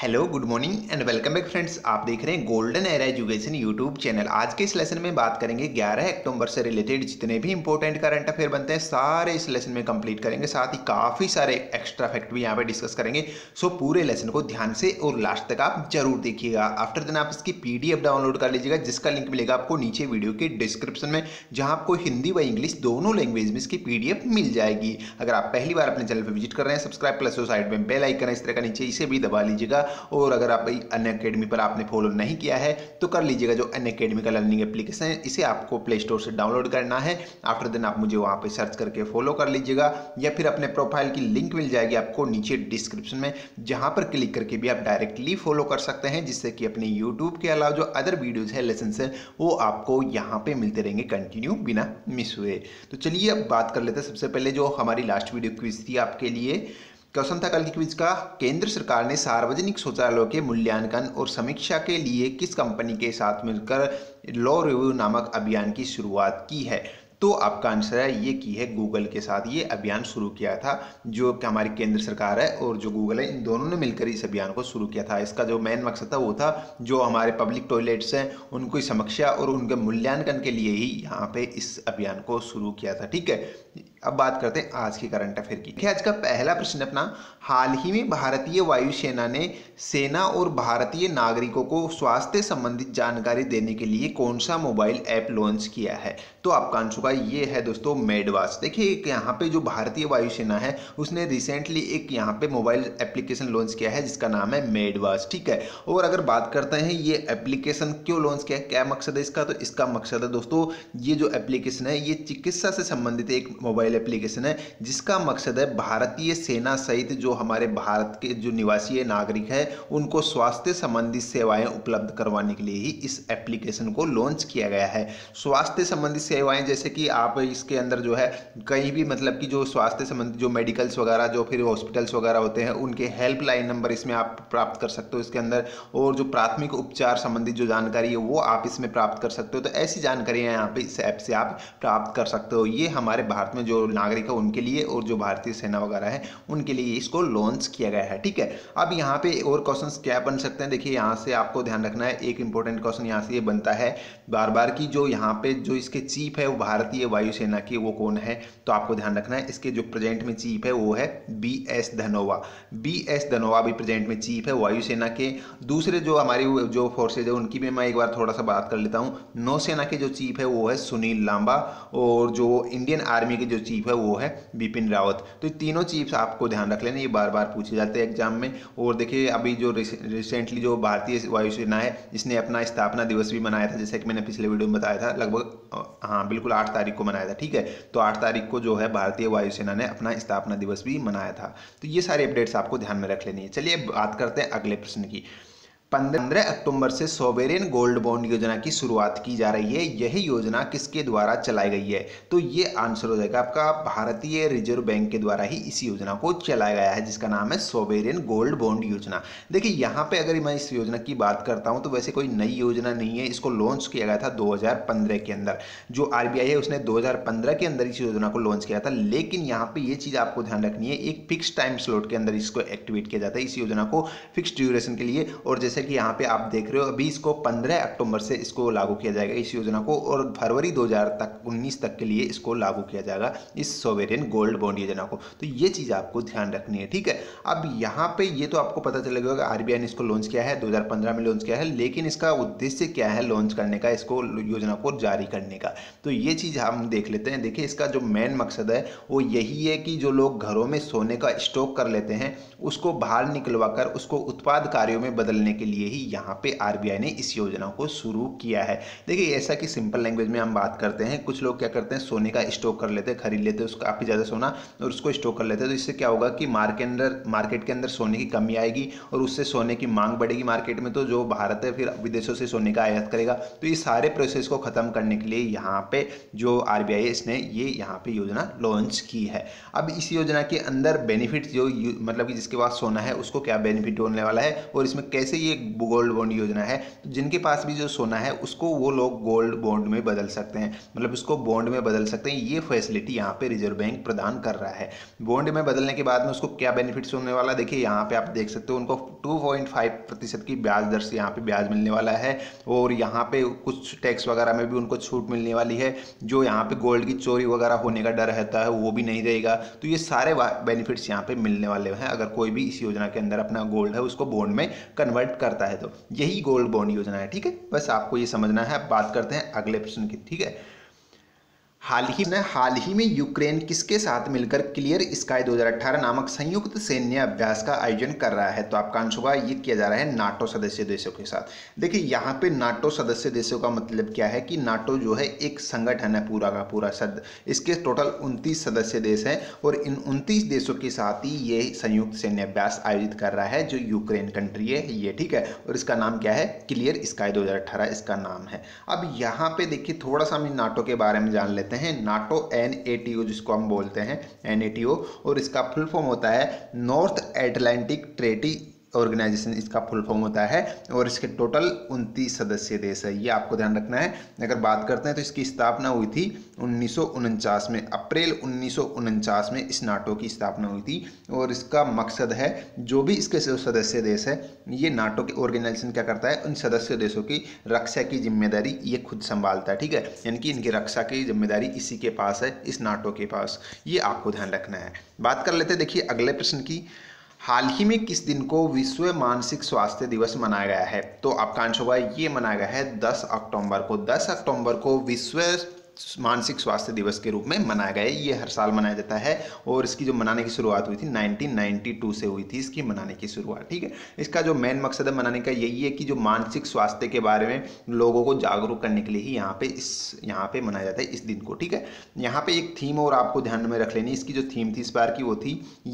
Hello good morning and welcome back friends. आप देख रहे हैं golden era education YouTube channel. आज के इस लेसन में बात करेंगे 11 अक्टूबर से रिलेटेड जितने भी इंपॉर्टेंट करंट अफेयर बनते हैं सारे इस लेसन में कंप्लीट करेंगे, साथ ही काफ़ी सारे एक्स्ट्रा फैक्ट भी यहाँ पे डिस्कस करेंगे। सो पूरे लेसन को ध्यान से और लास्ट तक आप जरूर देखिएगा। आफ्टर देन आप इसकी PDF डाउनलोड कर लीजिएगा जिसका लिंक मिलेगा आपको नीचे वीडियो के डिस्क्रिप्शन में, जहाँ आपको हिंदी व इंग्लिश दोनों लैंग्वेज में इसकी PDF मिल जाएगी। अगर आप पहली बार अपने चैनल पर विजिट कर रहे हैं सब्सक्राइब प्लस साइड में बेल आइकन इस तरह का नीचे इसे भी दबा लीजिएगा। और अगर आप Unacademy पर आपने फॉलो नहीं किया है तो कर लीजिएगा, जो Unacademy का लर्निंग एप्लीकेशन है इसे आपको प्ले स्टोर से डाउनलोड करना है। आफ्टर देन आप मुझे वहाँ पे सर्च करके फॉलो कर लीजिएगा या फिर अपने प्रोफाइल की लिंक मिल जाएगी आपको नीचे डिस्क्रिप्शन में, जहाँ पर क्लिक करके भी आप डायरेक्टली फॉलो कर सकते हैं, जिससे कि अपने यूट्यूब के अलावा जो अदर वीडियोज है लेसन है वो आपको यहाँ पे मिलते रहेंगे कंटिन्यू बिना मिस हुए। तो चलिए अब बात कर लेते हैं सबसे पहले जो हमारी लास्ट वीडियो क्विज थी आपके लिए। क्वेश्चन था कल की क्विज का, केंद्र सरकार ने सार्वजनिक शौचालयों के मूल्यांकन और समीक्षा के लिए किस कंपनी के साथ मिलकर लॉ रिव्यू नामक अभियान की शुरुआत की है? तो आपका आंसर है ये की है गूगल के साथ। ये अभियान शुरू किया था जो कि हमारी केंद्र सरकार है और जो गूगल है, इन दोनों ने मिलकर इस अभियान को शुरू किया था। इसका जो मेन मकसद था वो था जो हमारे पब्लिक टॉयलेट्स हैं उनकी समीक्षा और उनके मूल्यांकन के लिए ही यहाँ पे इस अभियान को शुरू किया था। ठीक है, अब बात करते हैं आज की करंट अफेयर की। आज का पहला प्रश्न अपना, हाल ही में भारतीय वायुसेना ने सेना और भारतीय नागरिकों को स्वास्थ्य संबंधित जानकारी देने के लिए कौन सा मोबाइल ऐप लॉन्च किया है? तो आपका आंसर ये है दोस्तों मेडवास। देखिए एक यहाँ पे जो भारतीय वायुसेना है उसने रिसेंटली एक यहाँ पे मोबाइल एप्लीकेशन लॉन्च किया है जिसका नाम है मेडवास। ठीक है, और अगर बात करते हैं ये एप्लीकेशन क्यों लॉन्च किया है, क्या मकसद है इसका, तो इसका मकसद है दोस्तों ये जो एप्लीकेशन है ये चिकित्सा से संबंधित एक मोबाइल एप्लीकेशन है जिसका मकसद है भारतीय सेना सहित जो हमारे भारत के जो निवासी नागरिक है उनको स्वास्थ्य संबंधी सेवाएं उपलब्ध करवाने के लिए ही इस एप्लीकेशन को लॉन्च किया गया है। स्वास्थ्य संबंधी सेवाएं जैसे कि आप इसके अंदर जो है कहीं भी मतलब कि जो स्वास्थ्य संबंधी जो मेडिकल्स वगैरह जो फिर हॉस्पिटल्स वगैरह होते हैं उनके हेल्पलाइन नंबर इसमें आप प्राप्त कर सकते हो इसके अंदर, और जो प्राथमिक उपचार संबंधी जो जानकारी है वो आप इसमें प्राप्त कर सकते हो। तो ऐसी जानकारियाँ यहाँ पे इस ऐप से आप प्राप्त कर सकते हो। ये हमारे भारत में जो नागरिक है उनके लिए और जो भारतीय सेना वगैरह है उनके लिए इसको लॉन्च किया गया है। ठीक है, अब यहाँ पर और क्वेश्चन क्या बन सकते हैं, देखिए यहाँ से आपको ध्यान रखना है। एक इंपॉर्टेंट क्वेश्चन यहाँ से ये बनता है बार बार कि जो यहाँ पे जो इसके चीफ है वो भारतीय वायुसेना की वो कौन है? तो आपको ध्यान रखना है इसके जो प्रेजेंट में चीफ है वो है बी एस धनोवा भी प्रेजेंट में चीफ है वायुसेना के। दूसरे जो हमारी जो फोर्सेज है उनकी भी मैं एक बार थोड़ा सा बात कर लेता हूँ। नौसेना के जो चीफ है वो है सुनील लांबा, और जो इंडियन आर्मी के जो चीफ है वो है विपिन रावत। तो तीनों चीफ्स आपको ध्यान रख लेना, ये बार बार पूछे जाते हैं एग्जाम में। और देखिए अभी जो रिसेंटली जो भारतीय वायुसेना है इसने अपना स्थापना दिवस भी मनाया था, जैसे कि मैंने पिछले वीडियो में बताया था, लगभग हाँ बिल्कुल 8 तारीख को मनाया था। ठीक है, तो 8 तारीख को जो है भारतीय वायुसेना ने अपना स्थापना दिवस भी मनाया था। तो ये सारे अपडेट्स आपको ध्यान में रख लेनी है। चलिए बात करते हैं अगले प्रश्न की। 15 अक्टूबर से सॉवरेन गोल्ड बॉन्ड योजना की शुरुआत की जा रही है, यही योजना किसके द्वारा चलाई गई है? तो ये आंसर हो जाएगा आपका भारतीय रिजर्व बैंक के द्वारा ही इस योजना को चलाया गया है जिसका नाम है सॉवरेन गोल्ड बॉन्ड योजना। देखिए यहाँ पे अगर मैं इस योजना की बात करता हूँ तो वैसे कोई नई योजना नहीं है, इसको लॉन्च किया गया था 2015 के अंदर। जो RBI है उसने 2015 के अंदर इस योजना को लॉन्च किया था, लेकिन यहाँ पे ये चीज़ आपको ध्यान रखनी है एक फिक्स टाइम स्लॉट के अंदर इसको एक्टिवेट किया जाता है इस योजना को फिक्स ड्यूरेशन के लिए। और जैसे कि यहाँ पे आप देख रहे हो अभी इसको 15 अक्टूबर से इसको लागू किया जाएगा इस योजना को, और फरवरी 2019 तक के लिए इसको लागू किया जाएगा इस सॉवरेन गोल्ड बॉन्ड योजना को। तो ये चीज़ आपको ध्यान रखनी है। ठीक है, अब यहाँ पे ये तो आपको पता चल गया कि RBI ने इसको लॉन्च किया है 2015 में लॉन्च किया है, लेकिन इसका उद्देश्य क्या है लॉन्च करने का, इसको योजना को जारी करने का, तो ये चीज़ हम देख लेते हैं। देखिए इसका जो मेन मकसद है वो यही है कि जो लोग घरों में सोने का स्टॉक कर लेते हैं उसको बाहर निकलवा कर उसको उत्पाद कार्यों में बदलने के लिए ही यहाँ पे RBI ने इस योजना को शुरू किया है। देखिए ऐसा कि सिंपल लैंग्वेज में हम बात करते हैं, कुछ लोग क्या करते हैं सोने का स्टॉक कर लेते हैं, खरीद लेते हैं उसका काफ़ी ज़्यादा सोना और उसको स्टॉक कर लेते हैं। तो इससे क्या होगा कि मार्केट के अंदर सोने की कमी आएगी और उससे सोने की मांग बढ़ेगी मार्केट में, तो जो भारत है फिर विदेशों से सोने का आयात करेगा। तो ये सारे प्रोसेस को खत्म करने के लिए यहाँ पे जो RBI है इसने ये यहाँ पे योजना लॉन्च की है। अब इस योजना के अंदर बेनिफिट जो मतलब कि जिसके पास सोना है उसको क्या बेनिफिट होने वाला है और इसमें कैसे ये गोल्ड बॉन्ड योजना है, तो जिनके पास भी जो सोना है उसको वो लोग गोल्ड बॉन्ड में बदल सकते हैं, मतलब उसको बॉन्ड में बदल सकते हैं। ये फैसिलिटी यहाँ पे रिजर्व बैंक प्रदान कर रहा है। बॉन्ड में बदलने के बाद में उसको क्या बेनिफिट्स होने वाला, देखिए यहाँ पे आप देख सकते हो, उनको 2.5% की ब्याज दर से यहाँ पे ब्याज मिलने वाला है, और यहाँ पे कुछ टैक्स वगैरह में भी उनको छूट मिलने वाली है। जो यहाँ पे गोल्ड की चोरी वगैरह होने का डर रहता है वो भी नहीं रहेगा। तो ये सारे बेनिफिट्स यहाँ पे मिलने वाले हैं अगर कोई भी इस योजना के अंदर अपना गोल्ड है उसको बॉन्ड में कन्वर्ट करता है, तो यही गोल्ड बॉन्ड योजना है। ठीक है, बस आपको ये समझना है। अब बात करते हैं अगले प्रश्न की। ठीक है, हाल ही में यूक्रेन किसके साथ मिलकर क्लियर स्काई 2018 नामक संयुक्त सैन्य अभ्यास का आयोजन कर रहा है, तो आपका आंसर होगा ये किया जा रहा है नाटो सदस्य देशों के साथ। देखिए यहाँ पे नाटो सदस्य देशों का मतलब क्या है कि नाटो जो है एक संगठन है पूरा का पूरा, इसके टोटल 29 सदस्य देश हैं, और इन 29 देशों के साथ ही ये संयुक्त सैन्य अभ्यास आयोजित कर रहा है जो यूक्रेन कंट्री है ये। ठीक है, और इसका नाम क्या है, क्लियर स्काई 2018 इसका नाम है। अब यहाँ पे देखिए थोड़ा सा हम नाटो के बारे में जान लेते हैं। नाटो NATO जिसको हम बोलते हैं NATO, और इसका फुल फॉर्म होता है नॉर्थ एटलांटिक ट्रेटी ऑर्गेनाइजेशन, इसका फुल फॉर्म होता है, और इसके टोटल 29 सदस्य देश है। ये आपको ध्यान रखना है। अगर बात करते हैं तो इसकी स्थापना हुई थी 1949 में, अप्रैल 1949 में इस नाटो की स्थापना हुई थी, और इसका मकसद है जो भी इसके सदस्य देश है ये नाटो के ऑर्गेनाइजेशन क्या करता है, उन सदस्य देशों की रक्षा की जिम्मेदारी ये खुद संभालता है। ठीक है, यानी कि इनकी रक्षा की जिम्मेदारी इसी के पास है, इस नाटो के पास। ये आपको ध्यान रखना है। बात कर लेते हैं देखिए अगले प्रश्न की। हाल ही में किस दिन को विश्व मानसिक स्वास्थ्य दिवस मनाया गया है, तो आपका आंसर होगा ये मनाया गया है 10 अक्टूबर को। 10 अक्टूबर को विश्व मानसिक स्वास्थ्य दिवस के रूप में मनाया गया है। ये हर साल मनाया जाता है, और इसकी जो मनाने की शुरुआत हुई थी 1992 से हुई थी इसकी मनाने की शुरुआत। ठीक है, इसका जो मेन मकसद है मनाने का यही है कि जो मानसिक स्वास्थ्य के बारे में लोगों को जागरूक करने के लिए ही यहाँ पे मनाया जाता है इस दिन को। ठीक है, यहाँ पे एक थीम और आपको ध्यान में रख लेनी, इसकी जो थीम थी इस बार की वो थी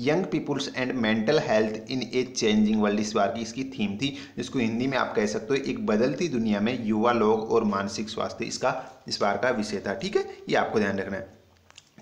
young peoples and mental health in a changing world, इस बार की इसकी थीम थी। इसको हिंदी में आप कह सकते हो एक बदलती दुनिया में युवा लोग और मानसिक स्वास्थ्य, इसका इस बार का विषय था। ठीक है, ये आपको ध्यान रखना है।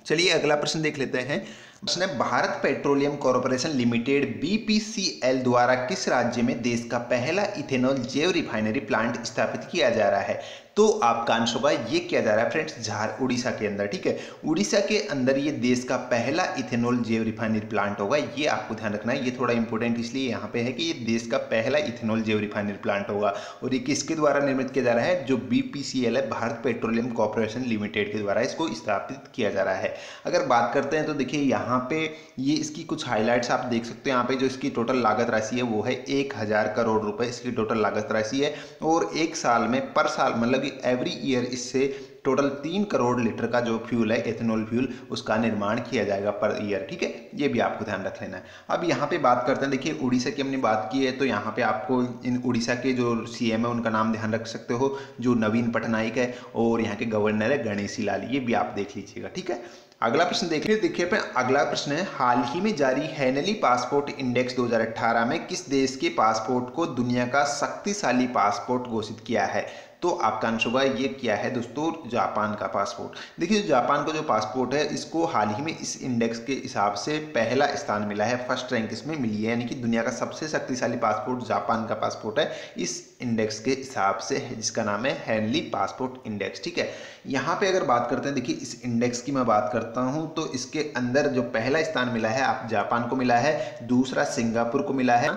चलिए अगला प्रश्न देख लेते हैं। उसने Bharat petroleum corporation limited BPCL द्वारा किस राज्य में देश का पहला इथेनॉल जैव रिफाइनरी प्लांट स्थापित किया जा रहा है, तो आपका आंसर होगा ये किया जा रहा है फ्रेंड्स उड़ीसा के अंदर। ठीक है, उड़ीसा के अंदर ये देश का पहला इथेनॉल जैव रिफाइनरी प्लांट होगा। ये आपको ध्यान रखना है, ये थोड़ा इंपॉर्टेंट इसलिए यहाँ पे है कि ये देश का पहला इथेनॉल जैव रिफाइनरी प्लांट होगा, और ये किसके द्वारा निर्मित किया जा रहा है, जो BPCL है भारत पेट्रोलियम कॉरपोरेशन लिमिटेड के द्वारा इसको स्थापित किया जा रहा है। अगर बात करते हैं तो देखिए यहाँ पे ये इसकी कुछ हाईलाइट्स आप देख सकते हो। यहाँ पे जो इसकी टोटल लागत राशि है वो है 1000 करोड़ रुपए, इसकी टोटल लागत राशि है, और एक साल में पर साल मतलब कि एवरी ईयर इससे टोटल 3 करोड़ लीटर का जो फ्यूल है एथेनॉल फ्यूल उसका निर्माण किया जाएगा पर ईयर। ठीक है, ये भी आपको ध्यान रख लेना है। अब यहाँ पे बात करते हैं, देखिए उड़ीसा की हमने बात की है तो यहाँ पे आपको इन उड़ीसा के जो CM है उनका नाम ध्यान रख सकते हो, जो नवीन पटनायक है, और यहाँ के गवर्नर है गणेशी लाल। ये भी आप देख लीजिएगा। ठीक है, अगला प्रश्न देखिए। अगला प्रश्न है हाल ही में जारी हेनली पासपोर्ट इंडेक्स 2018 में किस देश के पासपोर्ट को दुनिया का शक्तिशाली पासपोर्ट घोषित किया है, तो आपका आंसर होगा ये क्या है दोस्तों, जापान का पासपोर्ट। देखिए जापान का जो पासपोर्ट है इसको हाल ही में इस इंडेक्स के हिसाब से पहला स्थान मिला है, फर्स्ट रैंक इसमें मिली है, यानी कि दुनिया का सबसे शक्तिशाली पासपोर्ट जापान का पासपोर्ट है इस इंडेक्स के हिसाब से, जिसका नाम है हेनली पासपोर्ट इंडेक्स। ठीक है, यहाँ पे अगर बात करते हैं देखिए इस इंडेक्स की मैं बात करता हूँ तो इसके अंदर जो पहला स्थान मिला है आप जापान को मिला है, दूसरा सिंगापुर को मिला है।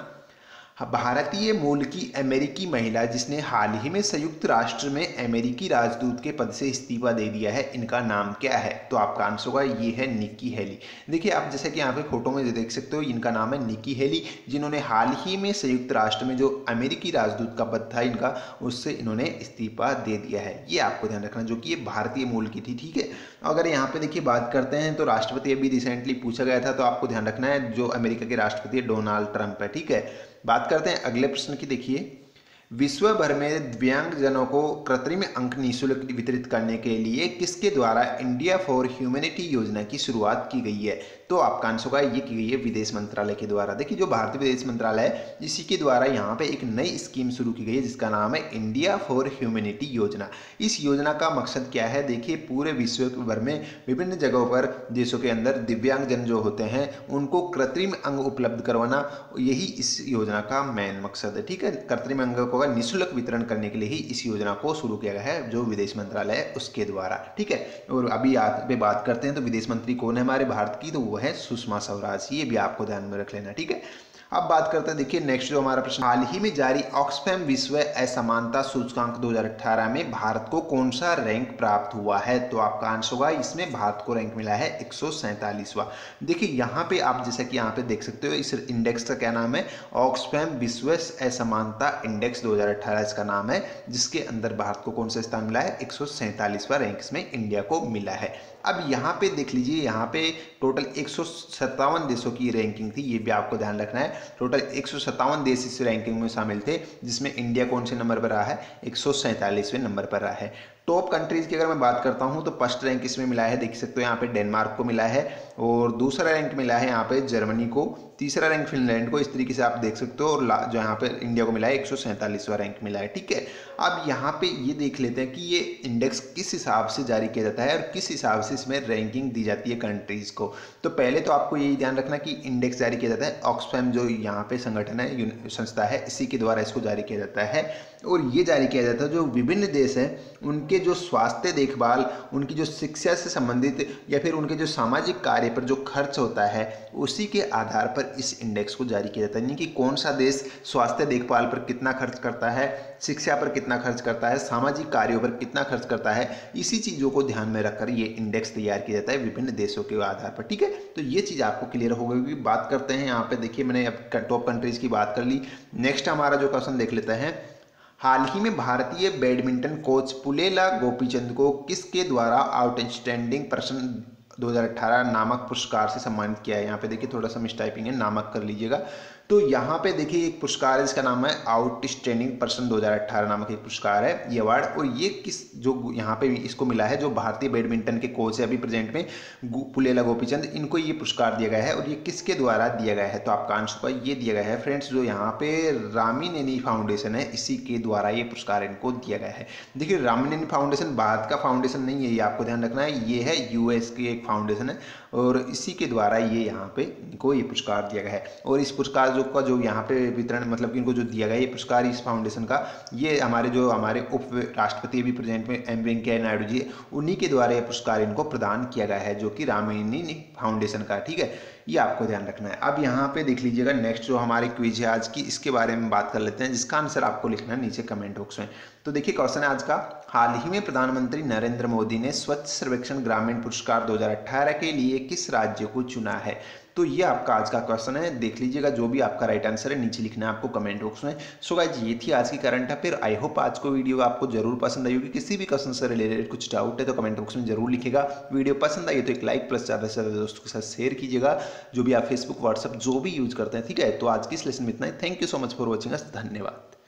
भारतीय मूल की अमेरिकी महिला जिसने हाल ही में संयुक्त राष्ट्र में अमेरिकी राजदूत के पद से इस्तीफा दे दिया है, इनका नाम क्या है, तो आपका आंसर होगा ये है निक्की हेली। देखिए आप जैसे कि यहाँ पे फोटो में देख सकते हो, इनका नाम है निक्की हेली, जिन्होंने हाल ही में संयुक्त राष्ट्र में जो अमेरिकी राजदूत का पद था इनका, उससे इन्होंने इस्तीफा दे दिया है। ये आपको ध्यान रखना, जो कि ये भारतीय मूल की थी। ठीक है, अगर यहाँ पे देखिए बात करते हैं तो राष्ट्रपति अभी रिसेंटली पूछा गया था, तो आपको ध्यान रखना है जो अमेरिका के राष्ट्रपति डोनाल्ड ट्रंप है। ठीक है, बात करते हैं अगले प्रश्न की। देखिए विश्व भर में दिव्यांगजनों को कृत्रिम अंग निःशुल्क वितरित करने के लिए किसके द्वारा इंडिया फॉर ह्यूमैनिटी योजना की शुरुआत की गई है, तो आपका आंसर होगा ये की गई है विदेश मंत्रालय के द्वारा। देखिए जो भारतीय विदेश मंत्रालय है इसी के द्वारा यहाँ पे एक नई स्कीम शुरू की गई है जिसका नाम है इंडिया फॉर ह्यूमैनिटी योजना। इस योजना का मकसद क्या है, देखिए पूरे विश्व भर में विभिन्न जगहों पर देशों के अंदर दिव्यांगजन जो होते हैं उनको कृत्रिम अंग उपलब्ध करवाना, यही इस योजना का मेन मकसद है। ठीक है, कृत्रिम अंगों का निःशुल्क वितरण करने के लिए ही इस योजना को शुरू किया गया है जो विदेश मंत्रालय है उसके द्वारा। ठीक है, और अभी आप पे बात करते हैं तो विदेश मंत्री कौन है हमारे भारत की, तो वो है सुषमा स्वराज। ये भी आपको ध्यान में रख लेना। ठीक है, अब बात करते हैं देखिए नेक्स्ट जो हमारा प्रश्न, हाल ही में जारी ऑक्सफैम विश्व असमानता सूचकांक 2018 में भारत को कौन सा रैंक प्राप्त हुआ है, तो आपका आंसर होगा इसमें भारत को रैंक मिला है 147वां। देखिए यहाँ पे आप जैसा कि यहाँ पे देख सकते हो इस इंडेक्स का क्या नाम है, ऑक्सफैम विश्व असमानता इंडेक्स 2018 इसका नाम है, जिसके अंदर भारत को कौन सा स्थान मिला है, 147वां रैंक में इंडिया को मिला है। अब यहाँ पे देख लीजिए, यहाँ पे टोटल 157 देशों की रैंकिंग थी, ये भी आपको ध्यान रखना है। टोटल 157 देश इस रैंकिंग में शामिल थे जिसमें इंडिया कौन से नंबर पर रहा है, 147वें नंबर पर रहा है। टॉप कंट्रीज की अगर मैं बात करता हूं तो फर्स्ट रैंक इसमें मिला है, देख सकते हो यहाँ पे डेनमार्क को मिला है, और दूसरा रैंक मिला है यहाँ पे जर्मनी को, तीसरा रैंक फिनलैंड को, इस तरीके से आप देख सकते हो। और जो यहाँ पे इंडिया को मिला है 147वां रैंक मिला है। ठीक है, अब यहाँ पे ये देख लेते हैं कि ये इंडेक्स किस हिसाब से जारी किया जाता है और किस हिसाब से इसमें रैंकिंग दी जाती है कंट्रीज को। तो पहले तो आपको यही ध्यान रखना कि इंडेक्स जारी किया जाता है ऑक्सफैम जो यहाँ पे संगठन है, संस्था है, इसी के द्वारा इसको जारी किया जाता है। और ये जारी किया जाता है जो विभिन्न देश हैं उनके जो स्वास्थ्य देखभाल, उनकी जो शिक्षा से संबंधित या फिर उनके जो सामाजिक कार्य पर जो खर्च होता है उसी के आधार पर इस इंडेक्स को जारी किया जाता है। यानी कि कौन सा देश स्वास्थ्य देखभाल पर कितना खर्च करता है, शिक्षा पर कितना खर्च करता है, सामाजिक कार्यों पर कितना खर्च करता है, इसी चीज़ों को ध्यान में रखकर ये इंडेक्स तैयार किया जाता है विभिन्न देशों के आधार पर। ठीक है, तो ये चीज़ आपको क्लियर हो गई। बात करते हैं यहाँ पे, देखिए मैंने अब टॉप कंट्रीज़ की बात कर ली, नेक्स्ट हमारा जो क्वेश्चन देख लेते हैं, हाल ही में भारतीय बैडमिंटन कोच पुलेला गोपीचंद को किसके द्वारा आउटस्टैंडिंग पर्सन 2018 नामक पुरस्कार से सम्मानित किया है। यहाँ पे देखिए थोड़ा सा मिस टाइपिंग है, नामक कर लीजिएगा। तो यहाँ पे देखिए एक पुरस्कार है जिसका नाम है आउटस्टैंडिंग पर्सन 2018 नामक एक पुरस्कार है, ये अवार्ड। और ये किस जो यहाँ पे इसको मिला है जो भारतीय बैडमिंटन के कोच है अभी प्रेजेंट में पुलेला गोपीचंद, इनको ये पुरस्कार दिया गया है। और ये किसके द्वारा दिया गया है, तो आपका आंसर होगा ये दिया गया है फ्रेंड्स जो यहाँ पे रामनेनी फाउंडेशन है, इसी के द्वारा ये पुरस्कार इनको दिया गया है। देखिए रामनेनी फाउंडेशन भारत का फाउंडेशन नहीं है, ये आपको ध्यान रखना है, ये है यूएस की एक फाउंडेशन है और इसी के द्वारा ये यहाँ पे इनको ये पुरस्कार दिया गया है। और इस पुरस्कार का जो यहाँ पे वितरण मतलब कि इनको जो दिया गया ये पुरस्कार इस फाउंडेशन का, ये हमारे जो हमारे उप राष्ट्रपति भी प्रेजेंट में एम वेंकैया नायडू जी, उन्हीं के द्वारा ये पुरस्कार इनको प्रदान किया गया है जो कि रामनेनी फाउंडेशन का। ठीक है, ये आपको ध्यान रखना है। अब यहाँ पे देख लीजिएगा नेक्स्ट जो हमारी क्विज है आज की, इसके बारे में बात कर लेते हैं जिसका आंसर आपको लिखना है नीचे कमेंट बॉक्स में। तो देखिए क्वेश्चन है आज का, हाल ही में प्रधानमंत्री नरेंद्र मोदी ने स्वच्छ सर्वेक्षण ग्रामीण पुरस्कार 2018 के लिए किस राज्य को चुना है। तो ये आपका आज का क्वेश्चन है, देख लीजिएगा जो भी आपका राइट आंसर है नीचे लिखना है आपको कमेंट बॉक्स में। सो गाइस ये थी आज की करंट अफेयर। आई होप आज को वीडियो आपको जरूर पसंद आई होगी। किसी भी क्वेश्चन से रिलेटेड कुछ डाउट है तो कमेंट बॉक्स में जरूर लिखेगा। वीडियो पसंद आई तो एक लाइक प्लस ज़्यादा से ज़्यादा दोस्तों के साथ शेयर कीजिएगा जो भी आप फेसबुक व्हाट्सअप जो भी यूज करते हैं। ठीक है, तो आज की इस लेसन में इतना ही। Thank you so much for watching us. धन्यवाद।